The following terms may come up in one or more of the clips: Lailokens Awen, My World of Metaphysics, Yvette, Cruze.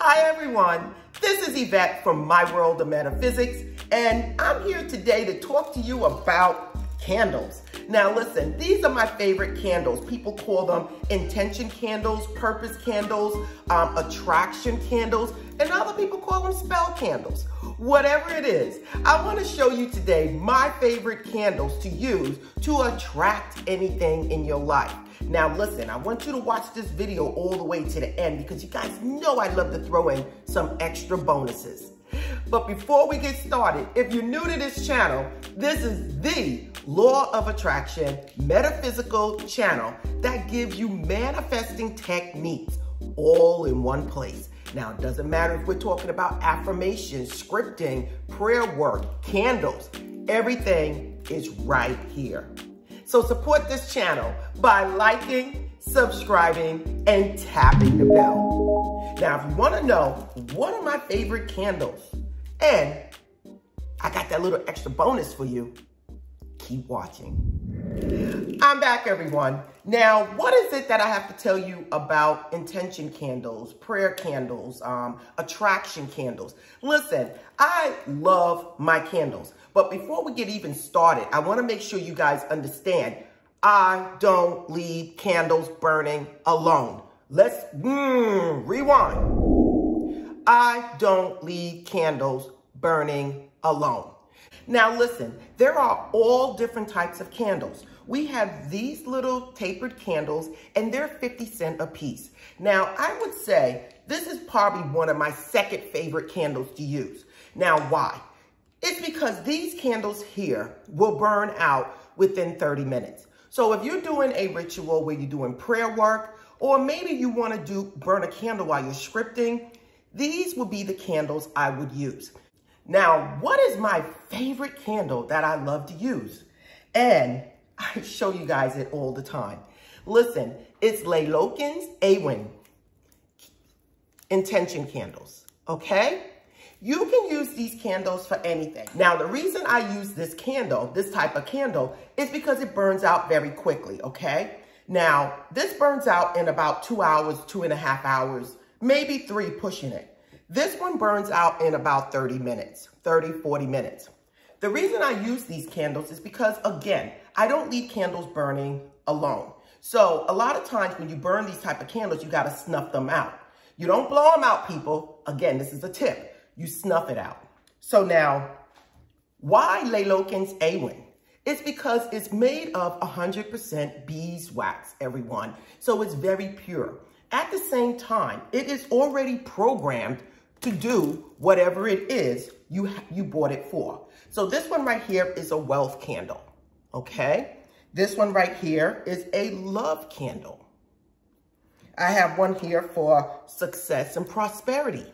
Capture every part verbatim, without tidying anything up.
Hi everyone, this is Yvette from My World of Metaphysics, and I'm here today to talk to you about candles. Now listen, these are my favorite candles. People call them intention candles, purpose candles, um, attraction candles, and other people call them spell candles. Whatever it is, I want to show you today my favorite candles to use to attract anything in your life. Now listen, I want you to watch this video all the way to the end because you guys know I love to throw in some extra bonuses. But before we get started, if you're new to this channel, this is the Law of Attraction metaphysical channel that gives you manifesting techniques all in one place. Now, it doesn't matter if we're talking about affirmations, scripting, prayer work, candles, everything is right here. So support this channel by liking, subscribing, and tapping the bell. Now, if you want to know what are my favorite candles, and I got that little extra bonus for you, keep watching. I'm back, everyone. Now, what is it that I have to tell you about intention candles, prayer candles, um, attraction candles? Listen, I love my candles. But before we get even started, I want to make sure you guys understand, I don't leave candles burning alone. Let's mm, rewind. I don't leave candles burning alone. Now listen, there are all different types of candles. We have these little tapered candles and they're fifty cents a piece. Now I would say this is probably one of my second favorite candles to use. Now why? It's because these candles here will burn out within thirty minutes. So if you're doing a ritual where you're doing prayer work, or maybe you want to do burn a candle while you're scripting, these would be the candles I would use. Now, what is my favorite candle that I love to use? And I show you guys it all the time. Listen, it's Lailokens Awen intention candles, okay? You can use these candles for anything. Now, the reason I use this candle, this type of candle, is because it burns out very quickly, okay? Now, this burns out in about two hours, two and a half hours, maybe three pushing it. This one burns out in about thirty minutes, thirty, forty minutes. The reason I use these candles is because, again, I don't leave candles burning alone. So a lot of times when you burn these type of candles, you got to snuff them out. You don't blow them out, people. Again, this is a tip. You snuff it out. So now, why Lailokens Awen? It's because it's made of one hundred percent beeswax, everyone. So it's very pure. At the same time, it is already programmed to do whatever it is you, you bought it for. So this one right here is a wealth candle, okay? This one right here is a love candle. I have one here for success and prosperity.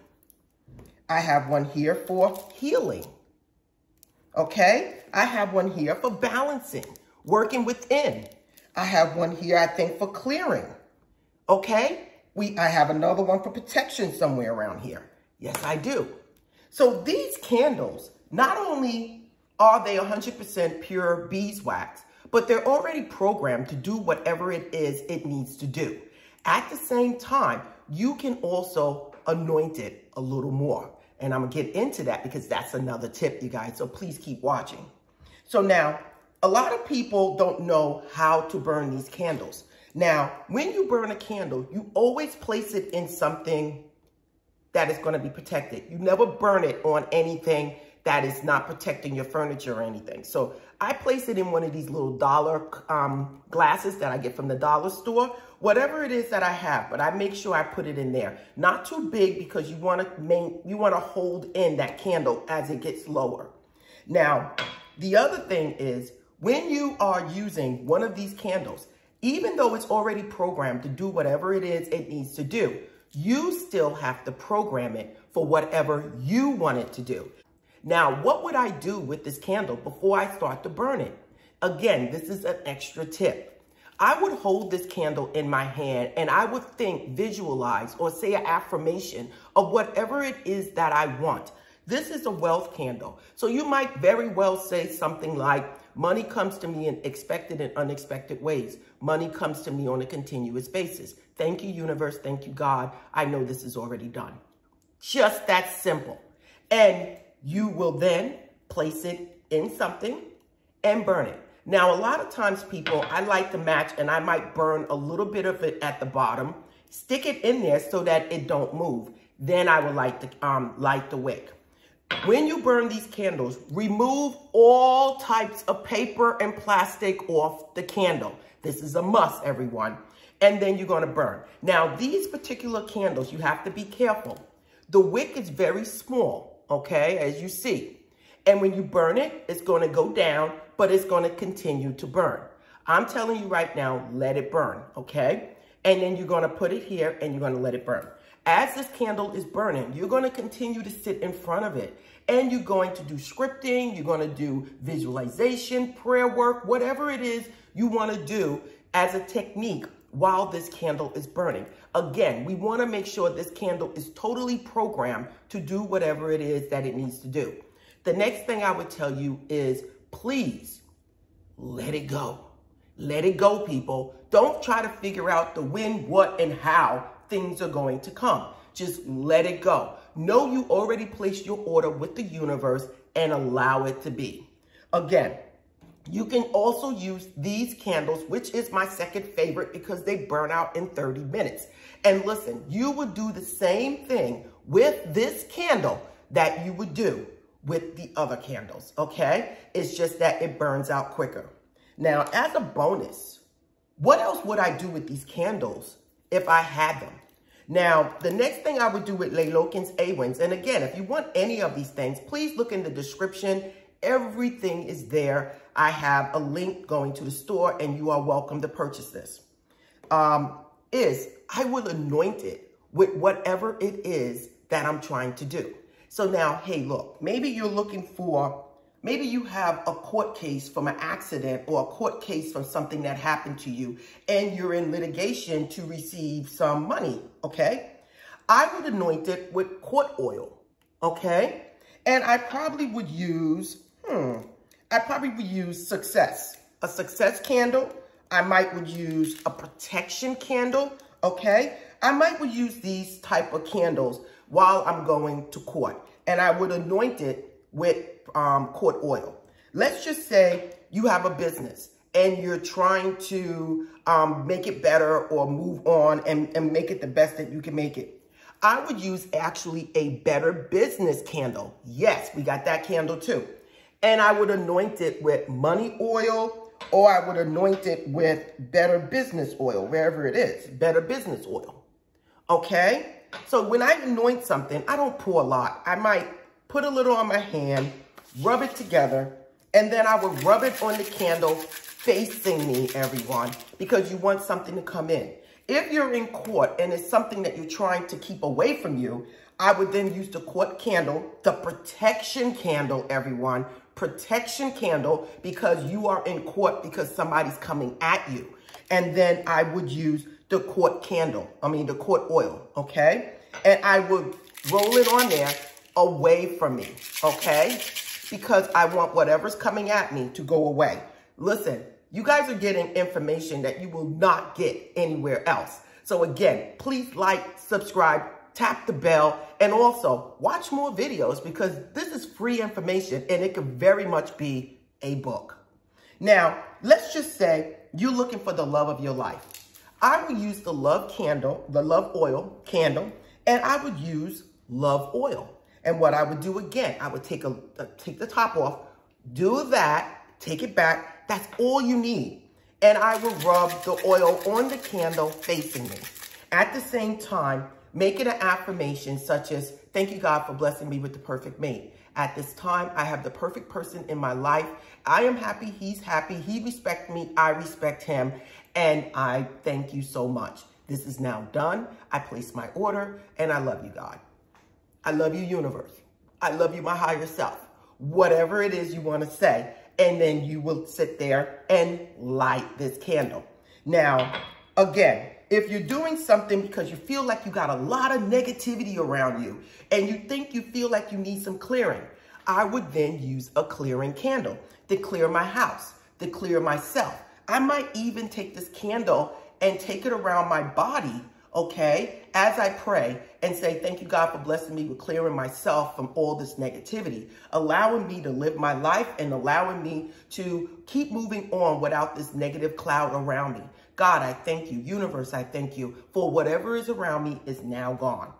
I have one here for healing, okay? I have one here for balancing, working within. I have one here, I think, for clearing, okay? We, I have another one for protection somewhere around here. Yes, I do. So these candles, not only are they one hundred percent pure beeswax, but they're already programmed to do whatever it is it needs to do. At the same time, you can also anoint it a little more. And I'm going to get into that because that's another tip, you guys. So please keep watching. So now, a lot of people don't know how to burn these candles. Now, when you burn a candle, you always place it in something that is going to be protected. You never burn it on anything that is not protecting your furniture or anything. So I place it in one of these little dollar um, glasses that I get from the dollar store, whatever it is that I have, but I make sure I put it in there. Not too big because you want to main, you want to hold in that candle as it gets lower. Now, the other thing is when you are using one of these candles, even though it's already programmed to do whatever it is it needs to do, you still have to program it for whatever you want it to do. Now, what would I do with this candle before I start to burn it? Again, this is an extra tip. I would hold this candle in my hand and I would think, visualize, or say an affirmation of whatever it is that I want. This is a wealth candle. So you might very well say something like, money comes to me in expected and unexpected ways. Money comes to me on a continuous basis. Thank you, universe. Thank you, God. I know this is already done. Just that simple. And you will then place it in something and burn it. Now, a lot of times people, I light the match and I might burn a little bit of it at the bottom, stick it in there so that it don't move. Then I will light the, um, light the wick. When you burn these candles, remove all types of paper and plastic off the candle. This is a must, everyone. And then you're going to burn. Now, these particular candles, you have to be careful. The wick is very small, okay, as you see. And when you burn it, it's going to go down, but it's going to continue to burn. I'm telling you right now, let it burn, okay? And then you're going to put it here and you're going to let it burn. As this candle is burning, you're going to continue to sit in front of it. And you're going to do scripting, you're going to do visualization, prayer work, whatever it is you want to do as a technique while this candle is burning. Again, we want to make sure this candle is totally programmed to do whatever it is that it needs to do. The next thing I would tell you is, please let it go. Let it go, people. Don't try to figure out the when, what, and how things are going to come. Just let it go. Know you already placed your order with the universe and allow it to be. Again, you can also use these candles, which is my second favorite because they burn out in thirty minutes. And listen, you would do the same thing with this candle that you would do with the other candles, okay? It's just that it burns out quicker. Now, as a bonus, what else would I do with these candles if I had them? Now, the next thing I would do with Lailokens Awen, and again, if you want any of these things, please look in the description. Everything is there. I have a link going to the store, and you are welcome to purchase this. Um, is I will anoint it with whatever it is that I'm trying to do. So now, hey, look, maybe you're looking for, maybe you have a court case from an accident or a court case from something that happened to you and you're in litigation to receive some money, okay? I would anoint it with court oil, okay? And I probably would use, hmm, I probably would use success, a success candle. I might would use a protection candle, okay? I might would use these type of candles while I'm going to court, and I would anoint it with um, court oil. Let's just say you have a business and you're trying to um, make it better or move on and, and make it the best that you can make it. I would use actually a better business candle. Yes, we got that candle too. And I would anoint it with money oil, or I would anoint it with better business oil, wherever it is, better business oil, okay? So when I anoint something, I don't pour a lot. I might put a little on my hand, rub it together, and then I would rub it on the candle facing me, everyone, because you want something to come in. If you're in court and it's something that you're trying to keep away from you, I would then use the court candle, the protection candle, everyone, protection candle, because you are in court because somebody's coming at you. And then I would use the court candle, I mean the court oil, okay? And I would roll it on there away from me, okay? Because I want whatever's coming at me to go away. Listen, you guys are getting information that you will not get anywhere else. So again, please like, subscribe, tap the bell, and also watch more videos because this is free information and it could very much be a book. Now, let's just say you're looking for the love of your life. I would use the love candle, the love oil candle, and I would use love oil. And what I would do again, I would take a uh, take the top off, do that, take it back. That's all you need. And I will rub the oil on the candle facing me. At the same time, make it an affirmation such as, thank you God for blessing me with the perfect mate. At this time, I have the perfect person in my life. I am happy, he's happy, he respects me, I respect him. And I thank you so much. This is now done. I place my order and I love you, God. I love you, universe. I love you, my higher self. Whatever it is you want to say. And then you will sit there and light this candle. Now, again, if you're doing something because you feel like you got a lot of negativity around you and you think you feel like you need some clearing, I would then use a clearing candle to clear my house, to clear myself. I might even take this candle and take it around my body, okay, as I pray and say, thank you, God, for blessing me with clearing myself from all this negativity, allowing me to live my life and allowing me to keep moving on without this negative cloud around me. God, I thank you. Universe, I thank you for whatever is around me is now gone.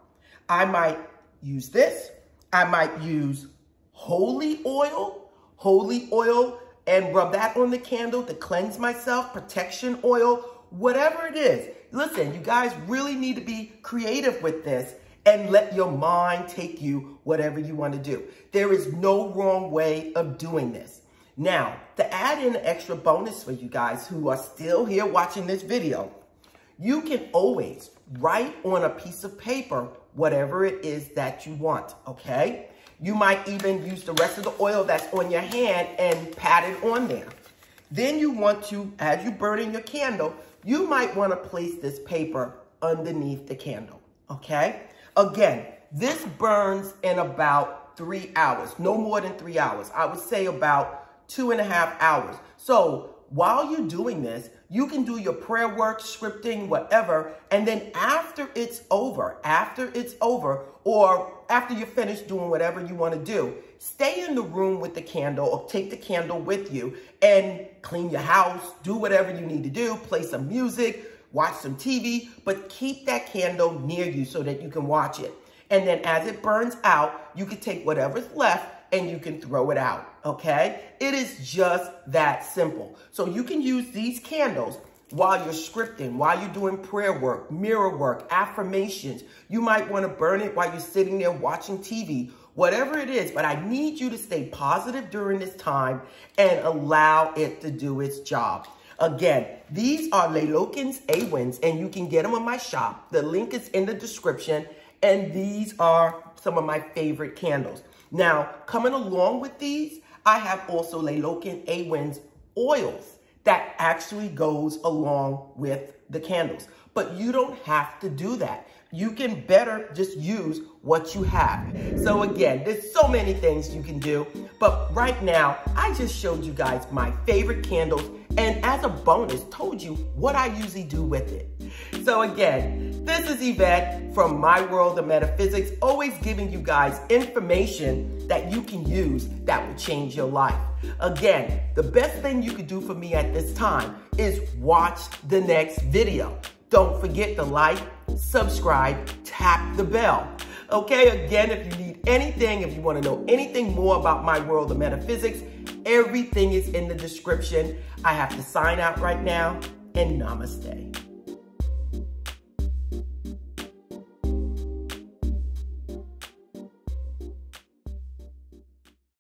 I might use this. I might use holy oil, holy oil, and rub that on the candle to cleanse myself, protection oil, whatever it is. Listen, you guys really need to be creative with this and let your mind take you whatever you want to do. There is no wrong way of doing this. Now, to add in an extra bonus for you guys who are still here watching this video, you can always write on a piece of paper whatever it is that you want, okay? You might even use the rest of the oil that's on your hand and pat it on there. Then you want to, as you burn your candle, you might want to place this paper underneath the candle, okay? Again, this burns in about three hours, no more than three hours. I would say about two and a half hours. So while you're doing this, you can do your prayer work, scripting, whatever, and then after it's over, after it's over, or after you're finished doing whatever you want to do, stay in the room with the candle or take the candle with you and clean your house, do whatever you need to do, play some music, watch some T V, but keep that candle near you so that you can watch it. And then as it burns out, you can take whatever's left and you can throw it out, okay? It is just that simple. So you can use these candles while you're scripting, while you're doing prayer work, mirror work, affirmations. You might want to burn it while you're sitting there watching T V, whatever it is. But I need you to stay positive during this time and allow it to do its job. Again, these are Lailokens Awens, and you can get them on my shop. The link is in the description. And these are some of my favorite candles. Now, coming along with these, I have also Lailokens Awens oils that actually goes along with the candles. But you don't have to do that. You can better just use what you have. So again, there's so many things you can do. But right now, I just showed you guys my favorite candles and as a bonus, told you what I usually do with it. So again, this is Yvette from My World of Metaphysics, always giving you guys information that you can use that will change your life. Again, the best thing you could do for me at this time is watch the next video. Don't forget to like, subscribe, tap the bell. Okay, again, if you need anything, if you want to know anything more about My World of Metaphysics, everything is in the description. I have to sign out right now, and namaste.